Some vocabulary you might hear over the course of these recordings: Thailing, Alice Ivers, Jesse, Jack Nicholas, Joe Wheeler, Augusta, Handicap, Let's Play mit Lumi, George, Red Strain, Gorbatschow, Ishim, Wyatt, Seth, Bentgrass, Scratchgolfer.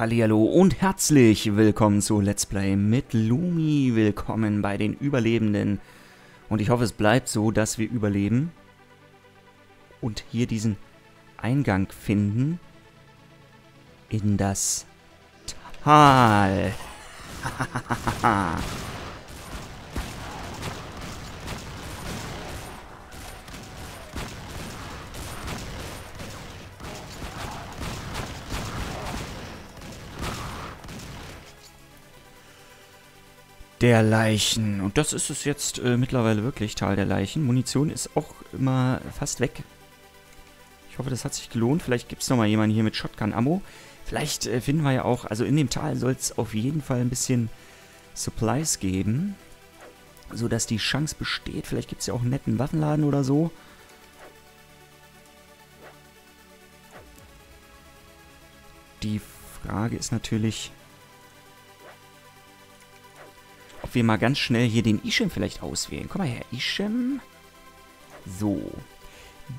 Hallihallo und herzlich willkommen zu Let's Play mit Lumi. Willkommen bei den Überlebenden. Und ich hoffe, es bleibt so, dass wir überleben. Und hier diesen Eingang finden. In das Tal. Der Leichen. Und das ist es jetzt mittlerweile wirklich, Tal der Leichen. Munition ist auch immer fast weg. Ich hoffe, das hat sich gelohnt. Vielleicht gibt es nochmal jemanden hier mit Shotgun-Ammo. Vielleicht finden wir ja auch... Also in dem Tal soll es auf jeden Fall ein bisschen Supplies geben. Sodass die Chance besteht. Vielleicht gibt es ja auch einen netten Waffenladen oder so. Die Frage ist natürlich... Ob wir mal ganz schnell hier den Ishim vielleicht auswählen. Komm mal her, Ishim. So.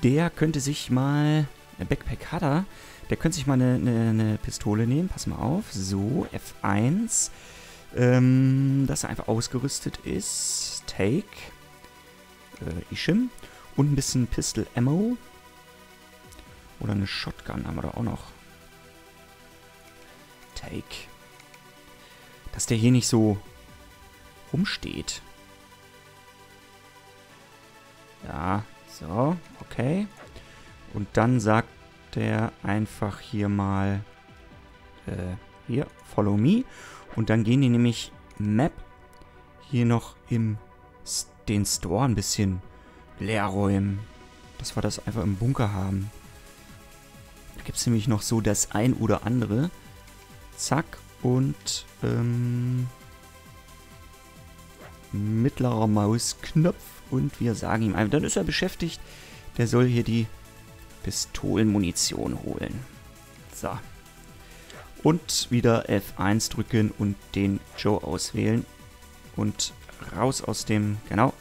Der könnte sich mal... Ein Backpack hat er. Der könnte sich mal eine Pistole nehmen. Pass mal auf. So, F1. Dass er einfach ausgerüstet ist. Take. Ishim. Und ein bisschen Pistol Ammo. Oder eine Shotgun haben wir da auch noch. Take. Dass der hier nicht so... rumsteht. Ja, so, okay. Und dann sagt er einfach hier mal, hier, follow me. Und dann gehen die nämlich Map hier noch im, den Store ein bisschen leer räumen. Dass wir das einfach im Bunker haben. Da gibt es nämlich noch so das ein oder andere. Zack, und, mittlerer Mausknopf und wir sagen ihm einfach, dann ist er beschäftigt, der soll hier die Pistolenmunition holen. So. Und wieder F1 drücken und den Joe auswählen und raus aus dem, genau.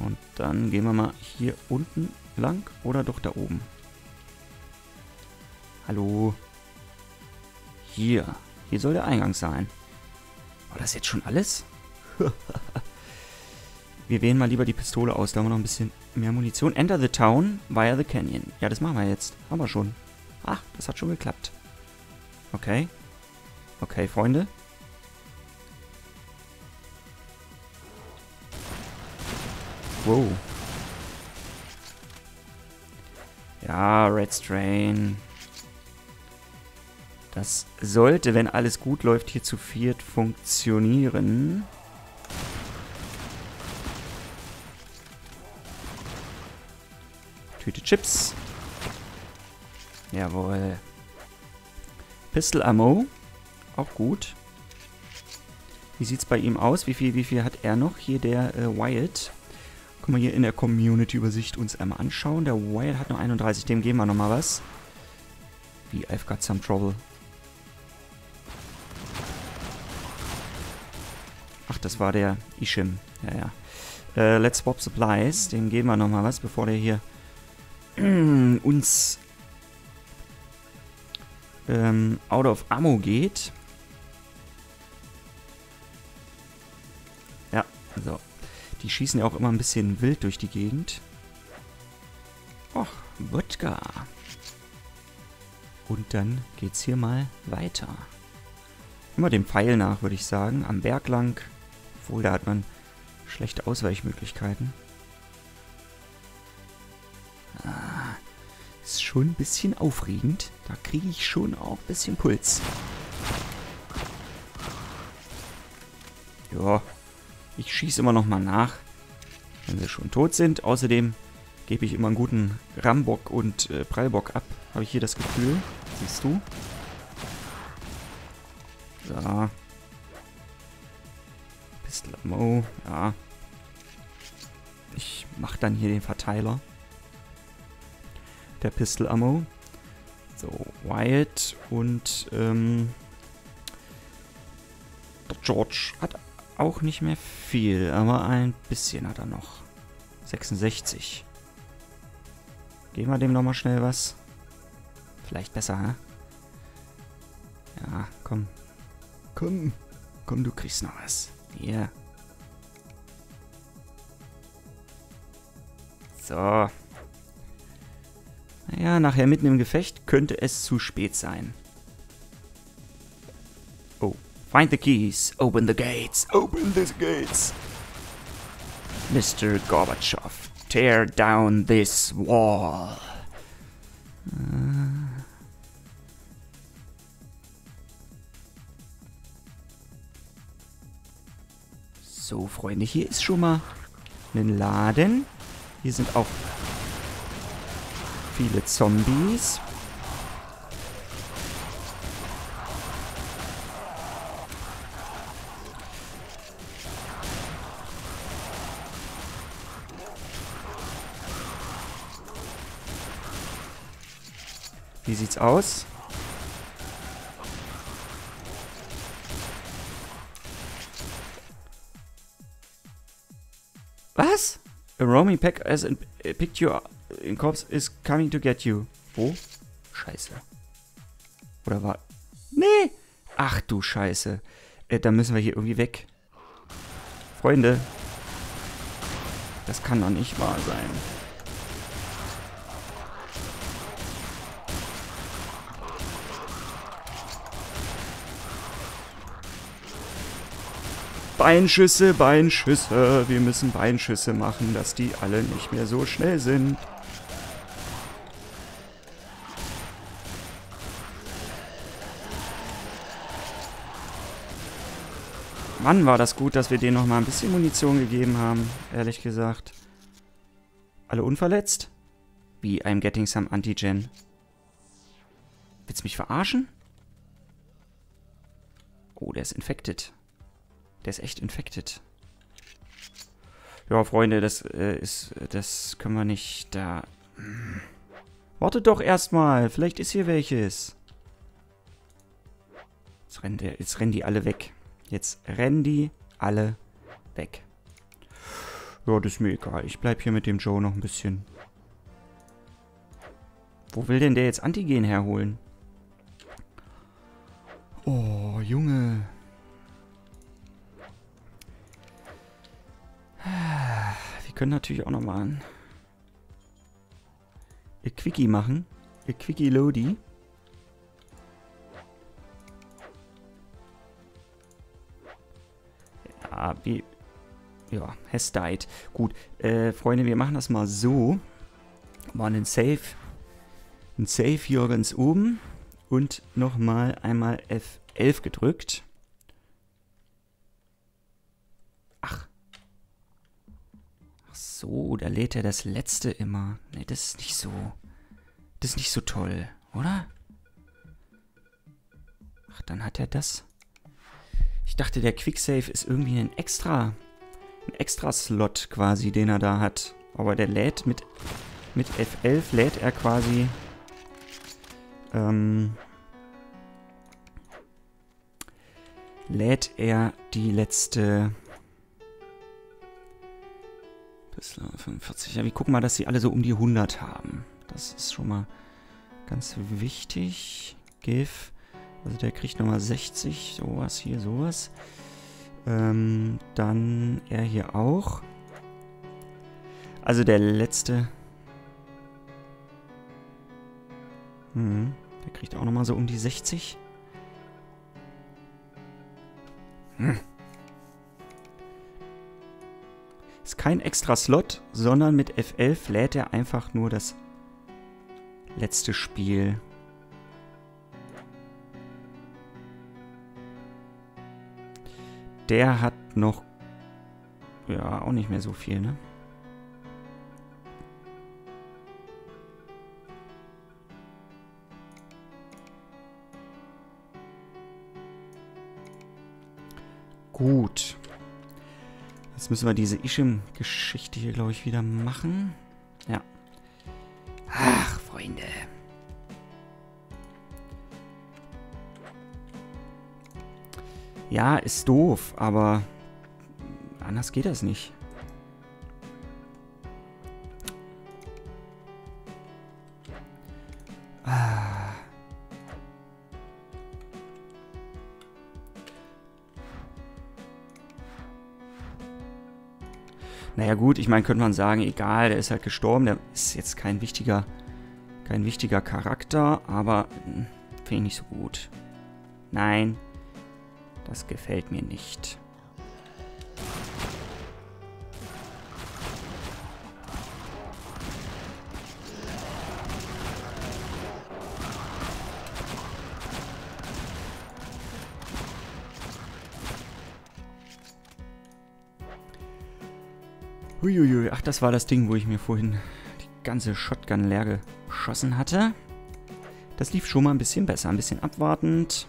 Und dann gehen wir mal hier unten lang oder doch da oben. Hallo. Hier. Hier soll der Eingang sein. War das jetzt schon alles? Wir wählen mal lieber die Pistole aus, da haben wir noch ein bisschen mehr Munition. Enter the town via the canyon. Ja, das machen wir jetzt. Haben wir schon. Ach, das hat schon geklappt. Okay. Okay, Freunde. Wow. Ja, Red Strain. Das sollte, wenn alles gut läuft, hier zu viert funktionieren. Tüte Chips. Jawohl. Pistol Ammo. Auch gut. Wie sieht's bei ihm aus? Wie viel hat er noch? Hier der Wyatt. Können wir hier in der Community-Übersicht uns einmal anschauen. Der Wyatt hat noch 31, dem geben wir nochmal was. Wie, I've got some trouble. Ach, das war der Ishim. Ja, ja. Let's swap supplies. Dem geben wir nochmal was, bevor der hier uns out of ammo geht. Ja, so. Die schießen ja auch immer ein bisschen wild durch die Gegend. Och, Wodka. Und dann geht's hier mal weiter. Immer dem Pfeil nach, würde ich sagen. Am Berg lang. Obwohl, da hat man schlechte Ausweichmöglichkeiten. Ah, ist schon ein bisschen aufregend. Da kriege ich schon auch ein bisschen Puls. Ja, ich schieße immer noch mal nach, wenn sie schon tot sind. Außerdem gebe ich immer einen guten Rambock und Prallbock ab. Habe ich hier das Gefühl. Siehst du? So. Pistol Ammo. Ja. Ich mache dann hier den Verteiler. Der Pistol Ammo. So, Wyatt und George hat auch nicht mehr viel, aber ein bisschen hat er noch. 66. Geben wir dem nochmal schnell was. Vielleicht besser, hä? Komm. Komm. Komm, du kriegst noch was. Hier. So. Naja, nachher mitten im Gefecht könnte es zu spät sein. Oh. Find the keys. Open the gates. Open these gates. Mr. Gorbatschow. Tear down this wall. So, Freunde, hier ist schon mal ein Laden. Hier sind auch viele Zombies. Wie sieht's aus? Was? A roaming pack as in picked you up in corpse is coming to get you. Oh, Scheiße. Oder war... Nee! Ach du Scheiße. Da müssen wir hier irgendwie weg. Freunde. Das kann doch nicht wahr sein. Beinschüsse, Beinschüsse. Wir müssen Beinschüsse machen, dass die alle nicht mehr so schnell sind. Mann, war das gut, dass wir denen noch mal ein bisschen Munition gegeben haben, ehrlich gesagt. Alle unverletzt? Wie, I'm getting some Antigen. Willst du mich verarschen? Oh, der ist infected. Der ist echt infected. Ja, Freunde, das ist... Das können wir nicht da... Wartet doch erstmal. Vielleicht ist hier welches. Jetzt rennen die alle weg. Jetzt rennen die alle weg. Ja, das ist mir egal. Ich bleib hier mit dem Joe noch ein bisschen. Wo will denn der jetzt Antigen herholen? Oh, Junge. Wir können natürlich auch nochmal ein Quickie machen. Ein Quickie Lodi. Ja, ja, has died. Gut, Freunde, wir machen das mal so. Mal einen Save. Ein Save hier ganz oben. Und nochmal einmal F11 gedrückt. Ach. So, da lädt er das letzte immer. Ne, das ist nicht so. Das ist nicht so toll, oder? Ach, dann hat er das. Ich dachte, der Quicksave ist irgendwie ein extra Slot quasi, den er da hat. Aber der lädt mit F11 lädt er quasi lädt er die letzte. Bis 45. Ja, wir gucken mal, dass sie alle so um die 100 haben. Das ist schon mal ganz wichtig. Give. Also der kriegt nochmal 60. Sowas hier, sowas. Dann er hier auch. Also der letzte. Der kriegt auch nochmal so um die 60. Ist kein extra Slot, sondern mit F11 lädt er einfach nur das letzte Spiel. Der hat noch... Ja, auch nicht mehr so viel, ne? Gut. Jetzt müssen wir diese Ishim-Geschichte hier, glaube ich, wieder machen. Ja. Ach, Freunde. Ja, ist doof, aber anders geht das nicht. Naja gut, ich meine, könnte man sagen, egal, der ist halt gestorben. Der ist jetzt kein wichtiger Charakter, aber finde ich nicht so gut. Nein, das gefällt mir nicht. Uiuiui, ach, das war das Ding, wo ich mir vorhin die ganze Shotgun leer geschossen hatte. Das lief schon mal ein bisschen besser, ein bisschen abwartend.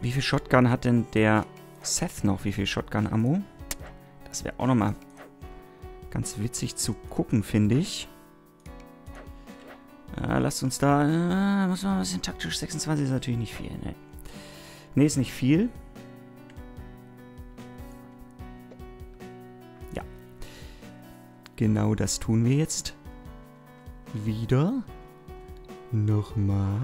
Wie viel Shotgun hat denn der Seth noch? Wie viel Shotgun-Ammo? Das wäre auch nochmal ganz witzig zu gucken, finde ich. Lasst uns da... muss man ein bisschen taktisch. 26 ist natürlich nicht viel, ne? Ne, ist nicht viel. Genau das tun wir jetzt. Wieder. Nochmal.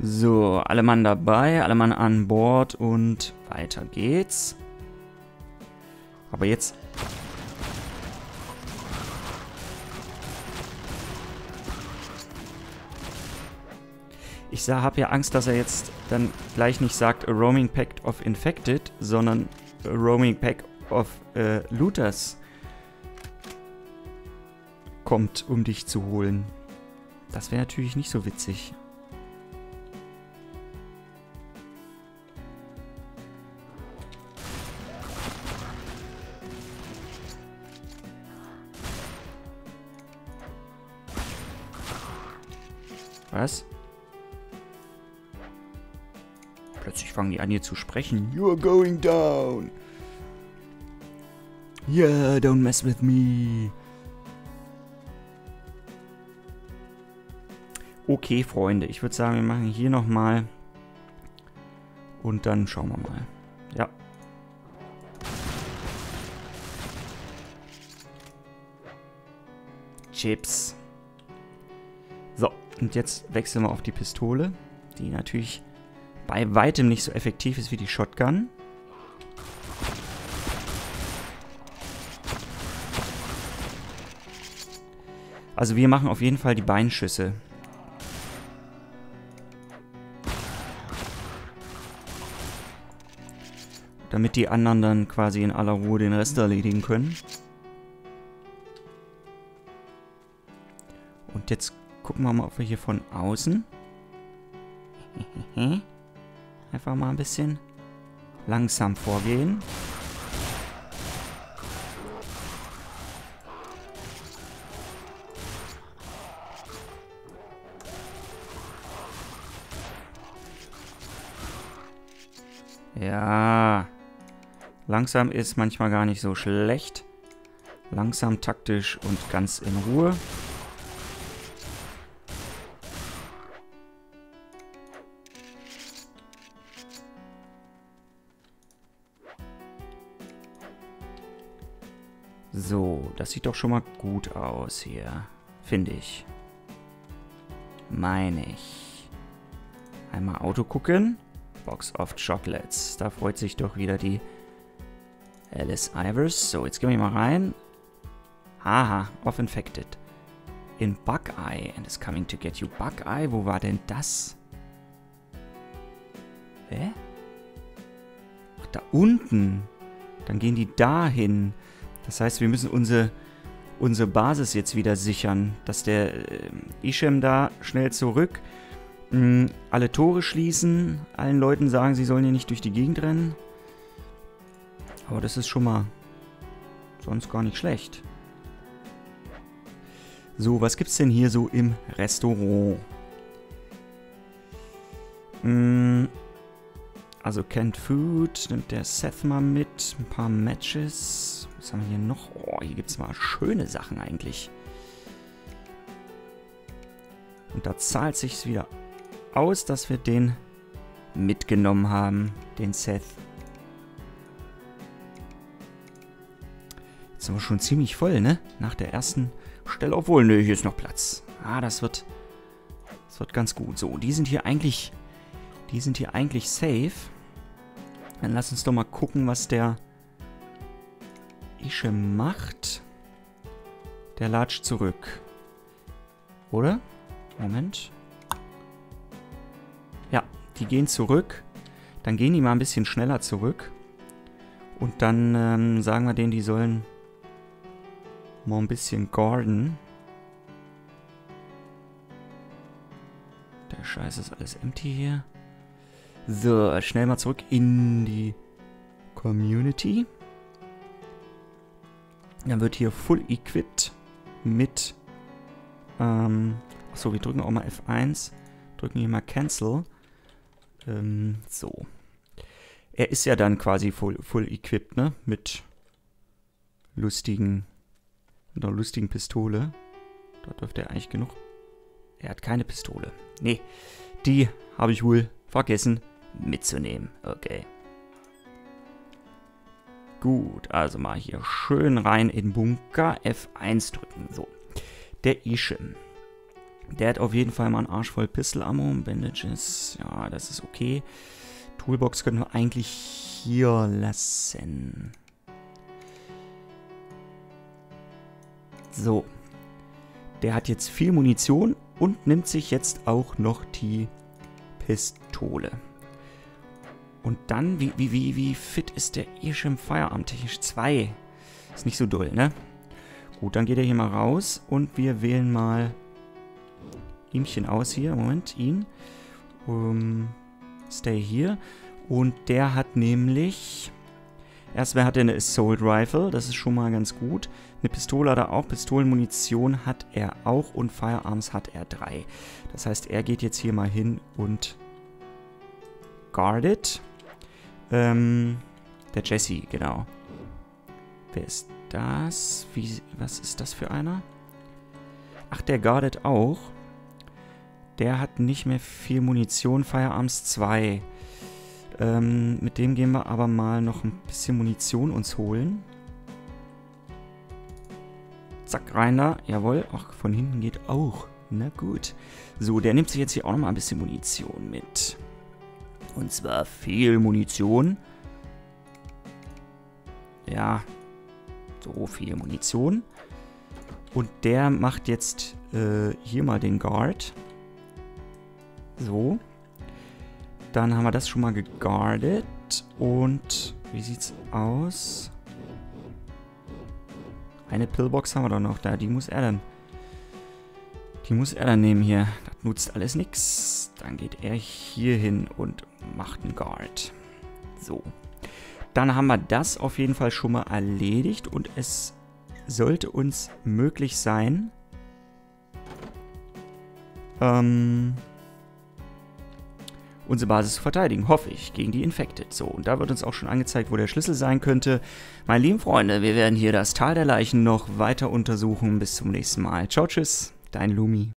So, alle Mann dabei, alle Mann an Bord und weiter geht's. Aber jetzt... Ich habe ja Angst, dass er jetzt dann gleich nicht sagt A Roaming Pact of Infected, sondern A Roaming Pact of Looters kommt, um dich zu holen. Das wäre natürlich nicht so witzig. Was? Plötzlich fangen die an, hier zu sprechen. You're going down. Yeah, don't mess with me. Okay, Freunde. Ich würde sagen, wir machen hier nochmal. Und dann schauen wir mal. Ja. Chips. So, und jetzt wechseln wir auf die Pistole. Die natürlich... bei weitem nicht so effektiv ist wie die Shotgun. Also wir machen auf jeden Fall die Beinschüsse. Damit die anderen dann quasi in aller Ruhe den Rest erledigen können. Und jetzt gucken wir mal, ob wir hier von außen... Einfach mal ein bisschen langsam vorgehen. Ja, langsam ist manchmal gar nicht so schlecht. Langsam, taktisch und ganz in Ruhe. So, das sieht doch schon mal gut aus hier, finde ich. Meine ich. Einmal Auto gucken. Box of Chocolates. Da freut sich doch wieder die Alice Ivers. So, jetzt gehen wir mal rein. Haha, off infected. In Buckeye. And is coming to get you. Buckeye? Wo war denn das? Hä? Ach, da unten. Dann gehen die dahin. Das heißt, wir müssen unsere Basis jetzt wieder sichern, dass der Ishim da schnell zurück, alle Tore schließen, allen Leuten sagen, sie sollen hier nicht durch die Gegend rennen. Aber das ist schon mal sonst gar nicht schlecht. So, was gibt's denn hier so im Restaurant? Also Canned Food nimmt der Seth mal mit, ein paar Matches. Was haben wir hier noch? Oh, hier gibt es mal schöne Sachen eigentlich. Und da zahlt sich's wieder aus, dass wir den mitgenommen haben, den Seth. Jetzt sind wir schon ziemlich voll, ne? Nach der ersten Stelle. Obwohl, nö, hier ist noch Platz. Ah, das wird ganz gut. So, die sind hier eigentlich safe. Dann lass uns doch mal gucken, was der Ishim macht. Der latscht zurück. Oder? Moment. Ja, die gehen zurück. Dann gehen die mal ein bisschen schneller zurück. Und dann sagen wir denen, die sollen mal ein bisschen guarden. Der Scheiß ist alles empty hier. So, schnell mal zurück in die Community. Dann wird hier full equipped mit... achso, wir drücken auch mal F1. Drücken hier mal Cancel. So. Er ist ja dann quasi full equipped, ne? Mit einer lustigen Pistole. Da dürfte er eigentlich genug... Er hat keine Pistole. Nee, die habe ich wohl vergessen mitzunehmen. Okay. Gut, also mal hier schön rein in Bunker. F1 drücken. So. Der Ishim. Der hat auf jeden Fall mal einen Arsch voll Pistol-Ammo. Bandages. Ja, das ist okay. Toolbox können wir eigentlich hier lassen. So. Der hat jetzt viel Munition und nimmt sich jetzt auch noch die Pistole. Und dann, wie fit ist der Ishim feierabendtechnisch? 2. Ist nicht so doll, ne? Gut, dann geht er hier mal raus und wir wählen mal ihmchen aus hier. Moment, ihn. Stay hier. Und der hat nämlich... Erstmal hat er eine Assault Rifle, das ist schon mal ganz gut. Eine Pistole hat er auch, Pistolenmunition hat er auch und Firearms hat er 3. Das heißt, er geht jetzt hier mal hin und guardet. Der Jesse, genau. Wer ist das? Was ist das für einer? Ach, der guardet auch. Der hat nicht mehr viel Munition, Firearms 2. Mit dem gehen wir aber mal noch ein bisschen Munition uns holen. Zack, rein da. Jawohl. Ach, von hinten geht auch. Na gut. So, der nimmt sich jetzt hier auch nochmal ein bisschen Munition mit. Und zwar viel Munition. Ja. So viel Munition. Und der macht jetzt hier mal den Guard. So. Dann haben wir das schon mal geguardet. Und wie sieht's aus? Eine Pillbox haben wir doch noch da. Die muss er dann nehmen hier. Das nutzt alles nichts. Dann geht er hier hin und macht einen Guard. So. Dann haben wir das auf jeden Fall schon mal erledigt. Und es sollte uns möglich sein... unsere Basis zu verteidigen, hoffe ich, gegen die Infected. So, und da wird uns auch schon angezeigt, wo der Schlüssel sein könnte. Meine lieben Freunde, wir werden hier das Tal der Leichen noch weiter untersuchen. Bis zum nächsten Mal. Ciao, tschüss, dein Lumi.